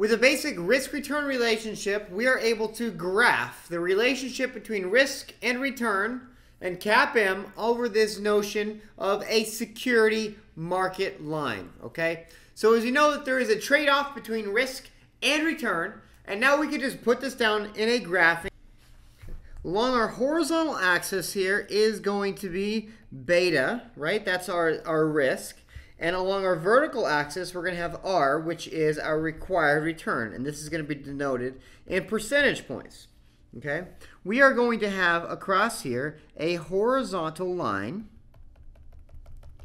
With a basic risk-return relationship, we are able to graph the relationship between risk and return and CAPM over this notion of a security market line, okay? So as you know, that there is a trade-off between risk and return, and now we can just put this down in a graph. Along our horizontal axis here is going to be beta, right? That's our risk. And along our vertical axis, we're going to have R, which is our required return. And this is going to be denoted in percentage points. Okay? We are going to have across here a horizontal line,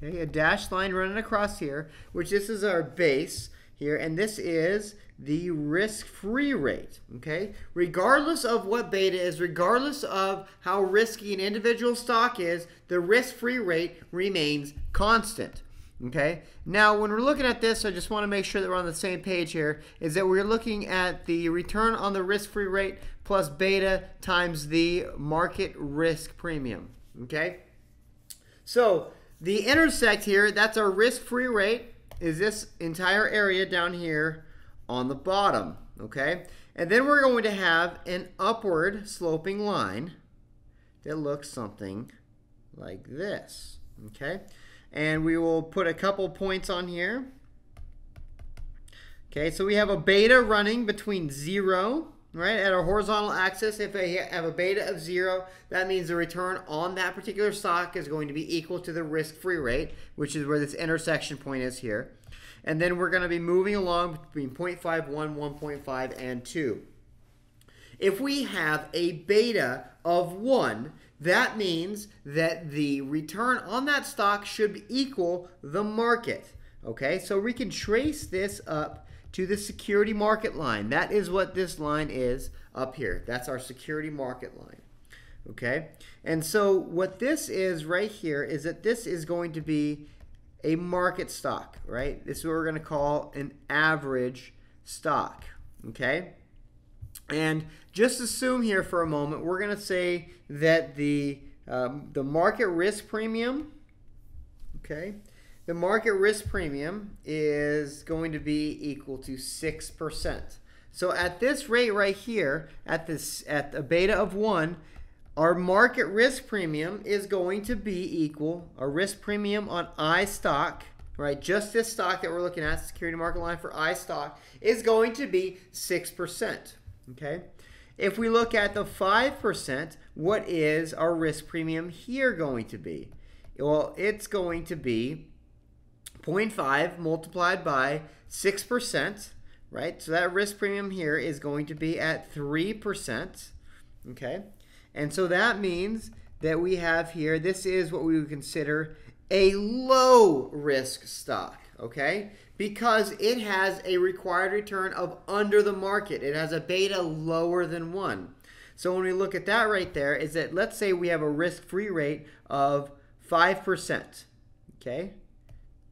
okay, a dashed line running across here, which this is our base here. And this is the risk-free rate. Okay? Regardless of what beta is, regardless of how risky an individual stock is, the risk-free rate remains constant. Okay, now when we're looking at this, I just want to make sure that we're on the same page here, is that we're looking at the return on the risk-free rate plus beta times the market risk premium. Okay, so the intersect here, that's our risk-free rate, is this entire area down here on the bottom. Okay, and then we're going to have an upward sloping line that looks something like this. Okay. And we will put a couple points on here. Okay, so we have a beta running between 0, right, at our horizontal axis. If I have a beta of 0, that means the return on that particular stock is going to be equal to the risk-free rate, which is where this intersection point is here. And then we're going to be moving along between 0.51, 1.5, and 2. If we have a beta of 1, that means that the return on that stock should equal the market. Okay, so we can trace this up to the security market line. That is what this line is up here. That's our security market line. Okay, and so what this is right here is that this is going to be a market stock, right? This is what we're going to call an average stock. Okay. And just assume here for a moment, we're going to say that the market risk premium, okay, the market risk premium is going to be equal to 6%. So at this rate right here, at a beta of 1, our market risk premium is going to be equal, our risk premium on I stock, right, just this stock that we're looking at, security market line for I stock, is going to be 6%. Okay, if we look at the 5%, what is our risk premium here going to be? Well, it's going to be 0.5 multiplied by 6%, right? So that risk premium here is going to be at 3%, okay? And so that means that we have here, this is what we would consider a low risk stock, okay? Because it has a required return of under the market. It has a beta lower than 1. So when we look at that right there, is that let's say we have a risk-free rate of 5%. Okay?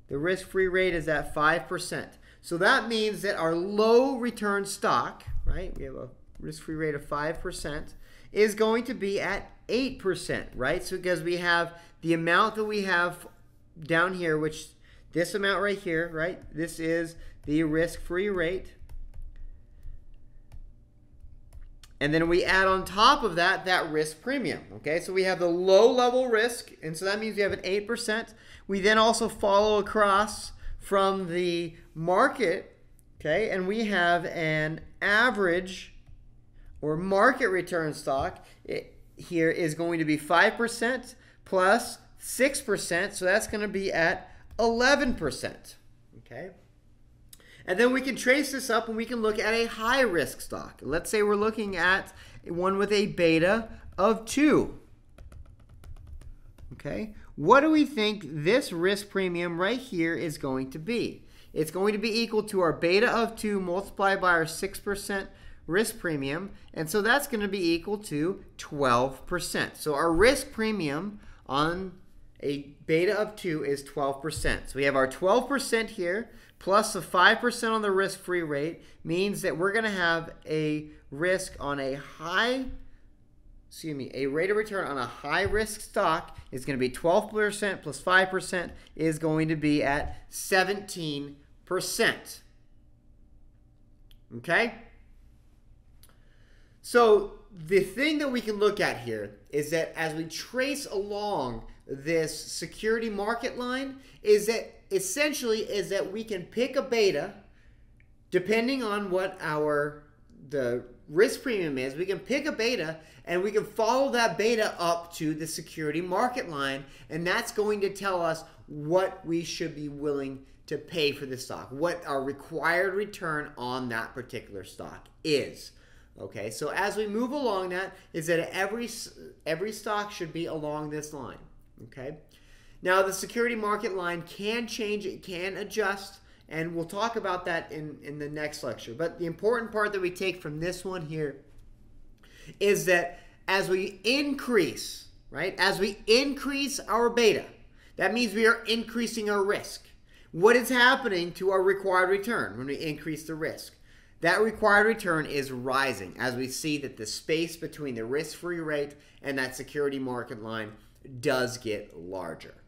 The risk-free rate is at 5%. So that means that our low return stock, right, we have a risk-free rate of 5%, is going to be at 8%, right? So because we have the amount that we have down here, which this amount right here, right? This is the risk-free rate. And then we add on top of that, that risk premium, okay? So we have the low-level risk, and so that means we have an 8%. We then also follow across from the market, okay? And we have an average or market return stock. It here is going to be 5% plus 6%, so that's going to be at 11%, okay? And then we can trace this up and we can look at a high risk stock. Let's say we're looking at one with a beta of 2, okay? What do we think this risk premium right here is going to be? It's going to be equal to our beta of 2 multiplied by our 6% risk premium, and so that's going to be equal to 12%. So our risk premium on a beta of 2 is 12%. So we have our 12% here plus the 5% on the risk-free rate means that we're going to have a risk on a high, excuse me, a rate of return on a high-risk stock is going to be 12% plus 5% is going to be at 17%. Okay? So the thing that we can look at here is that as we trace along this security market line, is that essentially is that we can pick a beta depending on what the risk premium is. We can pick a beta and we can follow that beta up to the security market line, and that's going to tell us what we should be willing to pay for the stock, what our required return on that particular stock is. Okay, so as we move along, that is that every stock should be along this line. Okay, now the security market line can change, it can adjust, and we'll talk about that in the next lecture. But the important part that we take from this one here is that as we increase, right, as we increase our beta, that means we are increasing our risk. What is happening to our required return when we increase the risk? That required return is rising as we see that the space between the risk-free rate and that security market line does get larger.